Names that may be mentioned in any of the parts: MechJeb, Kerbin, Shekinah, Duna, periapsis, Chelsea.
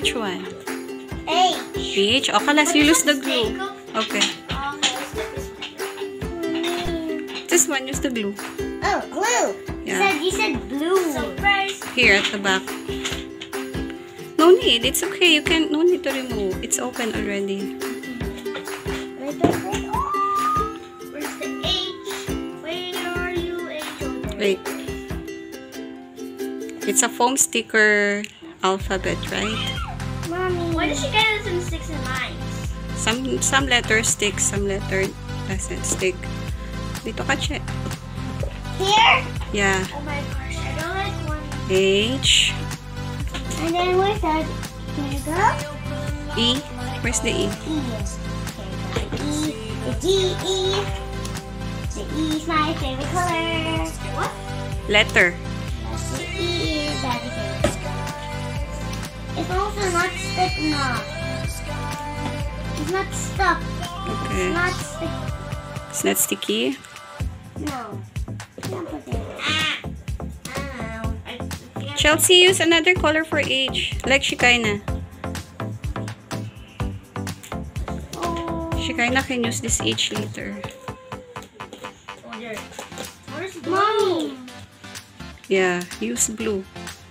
Which one? H. Beach? Okay, let's use the glue. Okay. This one, use the glue. Oh, glue. Yeah. You said blue. So first. Here at the back. No need. It's okay. You can. No need to remove. It's open already. Where's the H? Where are you, H? Wait. It's a foam sticker alphabet, right? Mommy. Why does she get us in sticks and lines? Some letters stick, some letter doesn't stick. Dito ka check. Here? Yeah. Oh my gosh, I don't like one. H. And then where's that? Here you go. E. Where's the E? E. The D, E. The E is my favorite color. What? Letter. The E is everything. It's also not stuck now. It's not stuck. Okay. It's not sticky. It's not sticky? No. Don't put it. Chelsea, use another color for H. Like Shekinah. Oh. Shekinah can use this H later. Where's blue? Mommy. Yeah, use blue.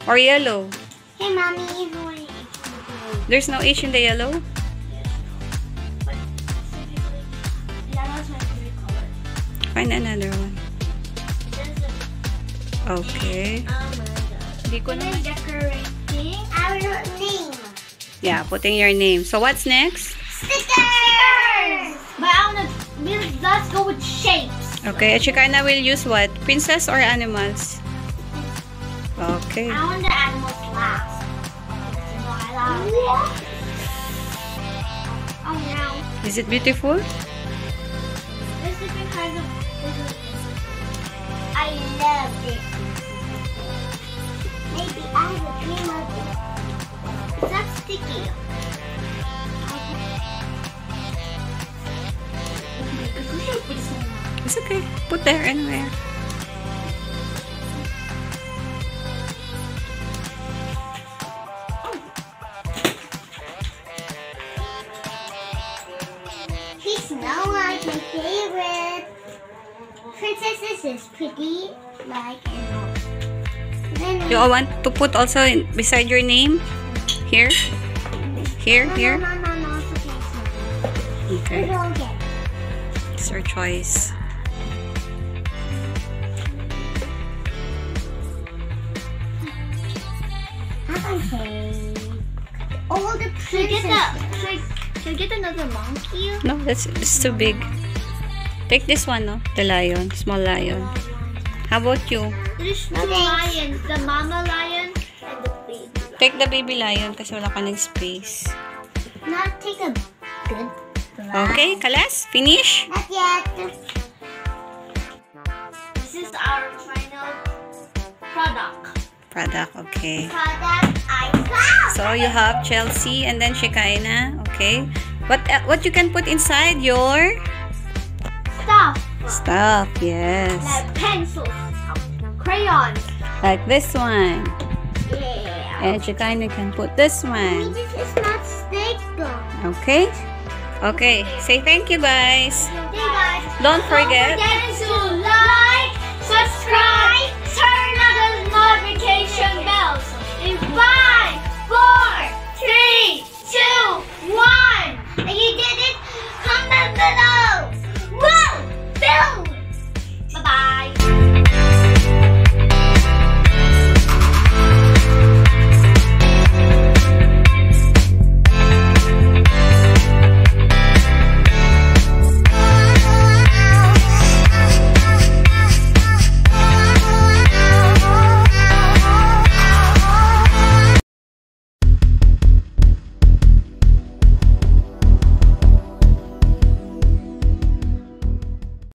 Or yellow. Hey, Mommy, is there any H in the blue? There's no H in the yellow? Yes. But specifically, yellow's my favorite color. Find another one. Okay. Oh my God. Hindi ko naman. Decorating our name. Yeah, putting your name. So what's next? Stickers! But I wanna build, let's go with shapes. Okay, Shekinah will use what? Princess or animals? Okay. I want the animals last. Oh no. Is it beautiful? This is because of this. I love this. Maybe I have a dream of it. It's not sticky. It's okay. Put there anywhere. Princesses is pretty, like, and you all want to put also in, beside your name? Here? Here? No, here? No, no, no, no. Okay. It's your choice. I can say all the princesses. Should I get another monkey? No, that's too big. Take this one, no? The lion, small lion. How about you? There's two lions, the mama lion and the baby lion. Take the baby lion kasi wala ka ng space. Not take a good lion. Okay, Kalas, finish? Not yet. This is our final product, okay. Product I found. So you have Chelsea and then Shekinah, okay. What you can put inside your... Stuff, yes. Like pencils, crayons. Like this one. Yeah. And Shekinah can put this one. This is not sticky. Okay. Okay. Say thank you, guys. Thank you, guys. Don't forget.